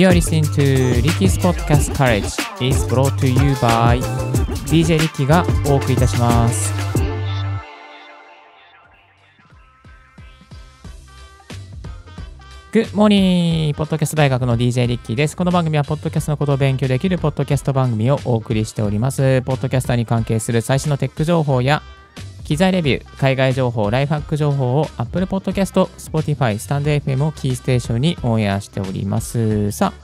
You are listening to Ricky's Podcast College is brought to you by DJ リッキーがお送りいたします。Good morning! ポッドキャスト大学の DJ リッキーです。この番組はポッドキャストのことを勉強できるポッドキャスト番組をお送りしております。ポッドキャスターに関係する最新のテック情報や機材レビュー、海外情報、ライフハック情報を Apple Podcast、Spotify、StandFM をキーステーションにオンエアしております。さあ、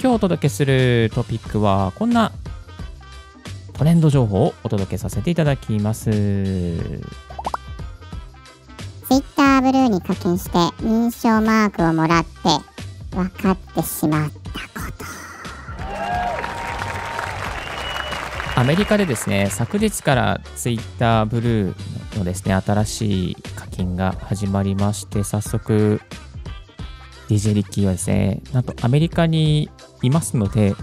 今日お届けするトピックはこんなトレンド情報をお届けさせていただきます。Twitter Blue に課金して認証マークをもらって分かってしまったこと。アメリカでですね、昨日からツイッターブルーのですね、新しい課金が始まりまして、早速、DJ リッキーはですね、なんとアメリカにいますので、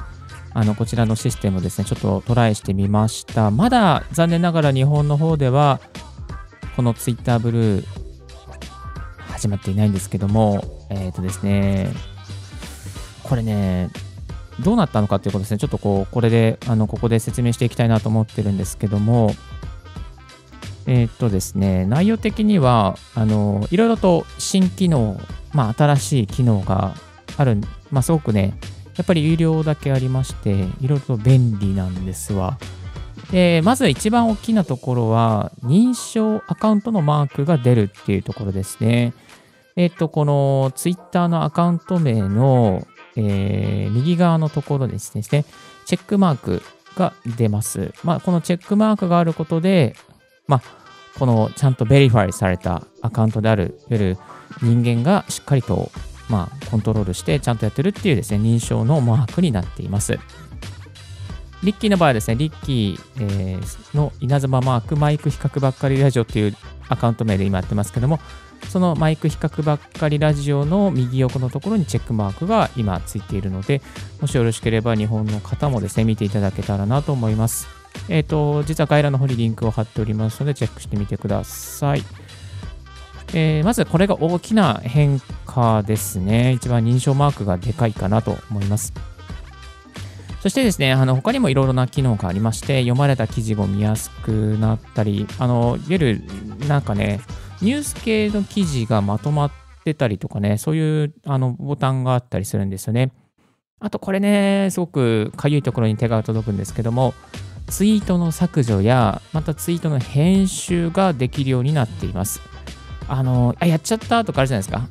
こちらのシステムをですね、ちょっとトライしてみました。まだ残念ながら日本の方では、このツイッターブルー、始まっていないんですけども、ですね、これね、どうなったのかということですね。ちょっとこれで、ここで説明していきたいなと思ってるんですけども、ですね、内容的には、いろいろと新機能、まあ、新しい機能がある、まあ、すごくね、やっぱり有料だけありまして、いろいろと便利なんですわ。で、まず一番大きなところは、認証アカウントのマークが出るっていうところですね。このツイッターのアカウント名の、右側のところですね、チェックマークが出ます。まあ、このチェックマークがあることで、まあ、このちゃんとベリファイされたアカウントである、いわゆる人間がしっかりと、まあ、コントロールしてちゃんとやってるっていうですね、認証のマークになっています。リッキーの場合はですね、リッキーの稲妻マークマイク比較ばっかりラジオっていうアカウント名で今やってますけども、そのマイク比較ばっかりラジオの右横のところにチェックマークが今ついているので、もしよろしければ日本の方もですね、見ていただけたらなと思います。実は概要欄の方にリンクを貼っておりますので、チェックしてみてください。まずこれが大きな変化ですね。一番認証マークがでかいかなと思います。そしてですね、他にもいろいろな機能がありまして、読まれた記事も見やすくなったり、いわゆるなんかね、ニュース系の記事がまとまってたりとかね、そういうボタンがあったりするんですよね。あとこれね、すごくかゆいところに手が届くんですけども、ツイートの削除や、またツイートの編集ができるようになっています。やっちゃったとかあるじゃないですか。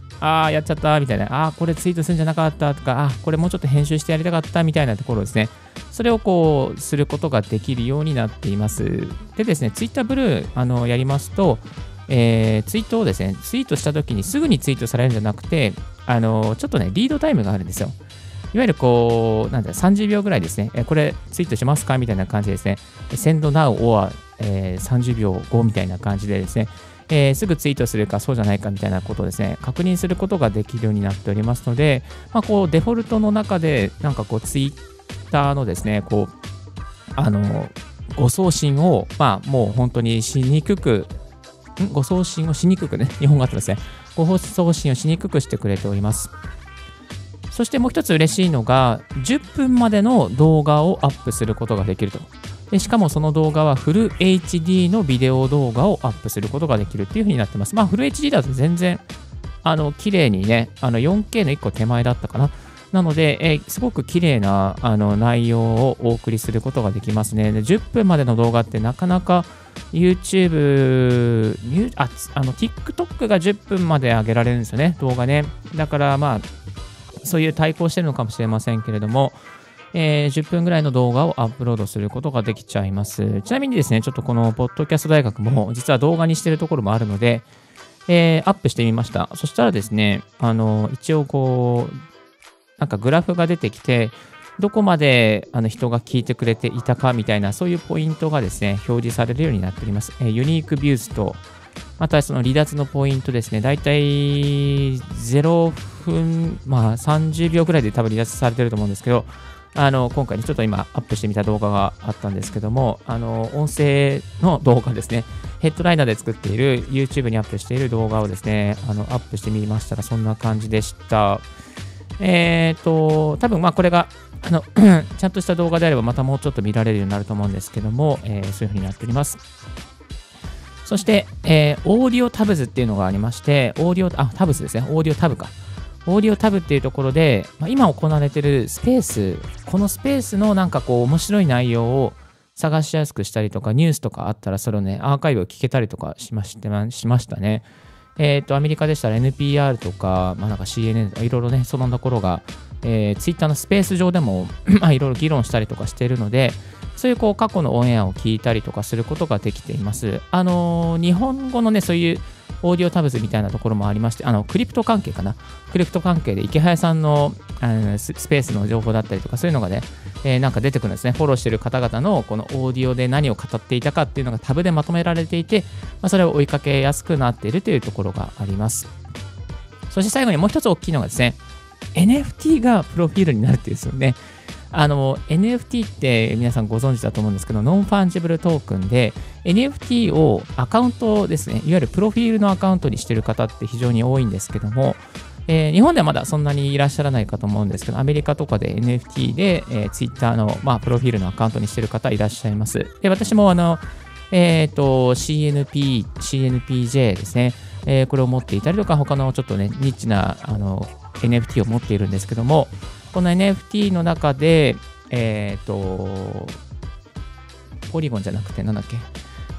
やっちゃったみたいな。これツイートするんじゃなかったとか、これもうちょっと編集してやりたかったみたいなところですね。それをすることができるようになっています。でですね、ツイッターブルー、やりますと、ツイートをですね、ツイートしたときにすぐにツイートされるんじゃなくて、ちょっとね、リードタイムがあるんですよ。いわゆる30秒ぐらいですね、これツイートしますかみたいな感じでですね、Send now or、30秒後みたいな感じでですね、すぐツイートするかそうじゃないかみたいなことをですね、確認することができるようになっておりますので、まあ、デフォルトの中で、なんかツイッターのですね、ご送信を、まあ、もう本当にご送信をしにくくしてくれております。そしてもう一つ嬉しいのが、10分までの動画をアップすることができると。でしかもその動画はフル HD のビデオ動画をアップすることができるっていうふうになってます。まあフル HD だと全然、綺麗にね、4K の1個手前だったかな。なので、すごく綺麗な内容をお送りすることができますね。で10分までの動画ってなかなか YouTube、TikTok が10分まで上げられるんですよね、動画ね。だからまあ、そういう対抗してるのかもしれませんけれども、10分ぐらいの動画をアップロードすることができちゃいます。ちなみにですね、ちょっとこのポッドキャスト大学も実は動画にしてるところもあるので、アップしてみました。そしたらですね、一応なんかグラフが出てきて、どこまで人が聞いてくれていたかみたいな、そういうポイントがですね、表示されるようになっております。ユニークビューズと、またその離脱のポイントですね、だいたい0分、まあ30秒くらいで多分離脱されてると思うんですけど、今回ね、ちょっと今アップしてみた動画があったんですけども、音声の動画ですね、ヘッドライナーで作っている、YouTube にアップしている動画をですね、アップしてみましたら、そんな感じでした。多分まあこれがちゃんとした動画であればまたもうちょっと見られるようになると思うんですけども、そういうふうになっております。そして、オーディオタブズっていうのがありまして、タブズですね。オーディオタブか。オーディオタブっていうところで、まあ、今行われているスペース、このスペースのなんかこう面白い内容を探しやすくしたりとか、ニュースとかあったらそれをね、アーカイブを聞けたりとかしましたね。アメリカでしたら NPR とか、まあ、なんか CNN とかいろいろね、そのところが、Twitter のスペース上でもまあいろいろ議論したりとかしているので、そういうこう過去のオンエアを聞いたりとかすることができています。日本語のね、そういうオーディオタブズみたいなところもありまして、クリプト関係かな。クリプト関係で池早さんの、スペースの情報だったりとか、そういうのがね、なんか出てくるんですね。フォローしてる方々のこのオーディオで何を語っていたかっていうのがタブでまとめられていて、まあ、それを追いかけやすくなっているというところがあります。そして最後にもう一つ大きいのがですね、NFT がプロフィールになるっていうんですよね。NFT って皆さんご存知だと思うんですけど、ノンファンジブルトークンで NFT をアカウントですね、いわゆるプロフィールのアカウントにしてる方って非常に多いんですけども、日本ではまだそんなにいらっしゃらないかと思うんですけど、アメリカとかで NFT で、Twitter の、まあ、プロフィールのアカウントにしてる方いらっしゃいます。で、私もCNPJ ですね、これを持っていたりとか、他のちょっとね、ニッチなNFT を持っているんですけども、この NFT の中で、ポリゴンじゃなくて、なんだっ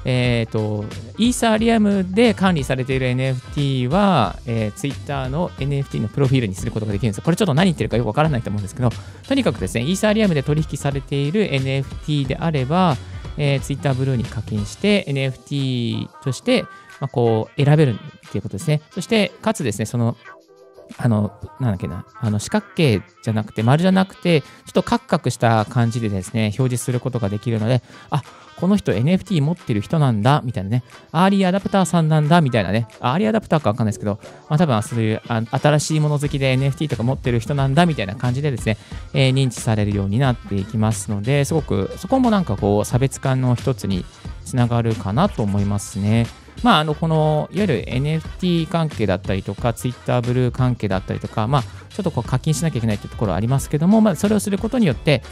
け、イーサリアムで管理されている NFT は、Twitter の NFT のプロフィールにすることができるんです。これちょっと何言ってるかよくわからないと思うんですけど、とにかくですね、イーサリアムで取引されている NFT であれば、Twitter Blue に課金して、NFT として、まあ、こう選べるということですね。そして、かつですね、その、なんだっけな、四角形じゃなくて、丸じゃなくて、ちょっとカクカクした感じでですね、表示することができるので、あ、この人 NFT 持ってる人なんだ、みたいなね、アーリーアダプターさんなんだ、みたいなね、アーリーアダプターかわかんないですけど、まあ多分そういう新しいもの好きで NFT とか持ってる人なんだ、みたいな感じでですね、認知されるようになっていきますので、すごく、そこもなんかこう、差別化の一つにつながるかなと思いますね。まあ、このいわゆる NFT 関係だったりとか Twitter ブルー関係だったりとか、まあ、ちょっとこう課金しなきゃいけないというところはありますけども、まあ、それをすることによって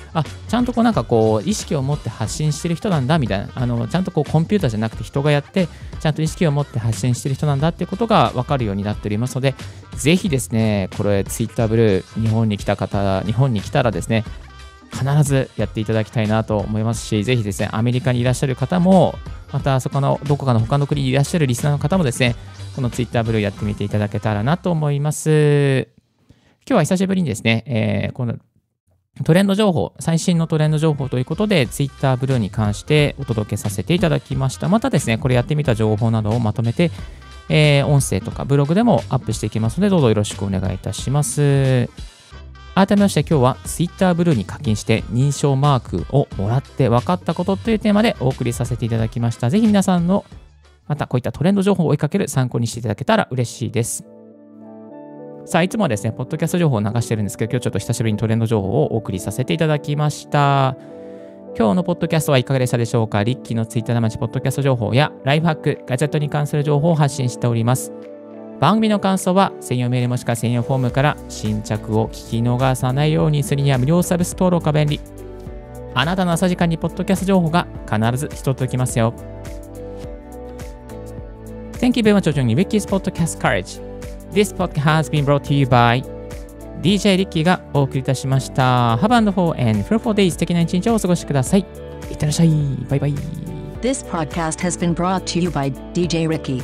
ちゃんとこうなんかこう意識を持って発信してる人なんだみたいなちゃんとこうコンピューターじゃなくて人がやってちゃんと意識を持って発信してる人なんだっていうことが分かるようになっておりますので、ぜひですねこれ Twitter ブルー日本に来たらですね必ずやっていただきたいなと思いますし、ぜひですね、アメリカにいらっしゃる方も、またそこのどこかの他の国にいらっしゃるリスナーの方もですね、この Twitter ブルーやってみていただけたらなと思います。今日は久しぶりにですね、この最新のトレンド情報ということで、Twitter ブルーに関してお届けさせていただきました。またですね、これやってみた情報などをまとめて、音声とかブログでもアップしていきますので、どうぞよろしくお願いいたします。改めまして今日は Twitter ブルーに課金して認証マークをもらって分かったことというテーマでお送りさせていただきました。ぜひ皆さんのまたこういったトレンド情報を追いかける参考にしていただけたら嬉しいです。さあいつもはですね、ポッドキャスト情報を流してるんですけど、今日ちょっと久しぶりにトレンド情報をお送りさせていただきました。今日のポッドキャストはいかがでしたでしょうか。リッキーの Twitter 生ポッドキャスト情報やライフハック、ガジェットに関する情報を発信しております。番組の感想は専用メールもしくは専用フォームから。新着を聞き逃さないようにするには無料サブス登録が便利。あなたの朝時間にポッドキャスト情報が必ず一つ届きますよ。 Thank you very much for joining Ricky's Podcast Courage. This podcast has been brought to you by DJ リッキーがお送りいたしました。 Have a wonderful and fruitful day. 素敵な一日をお過ごしください。いってらっしゃい。バイバイ。 This podcast has been brought to you by DJ Ricky.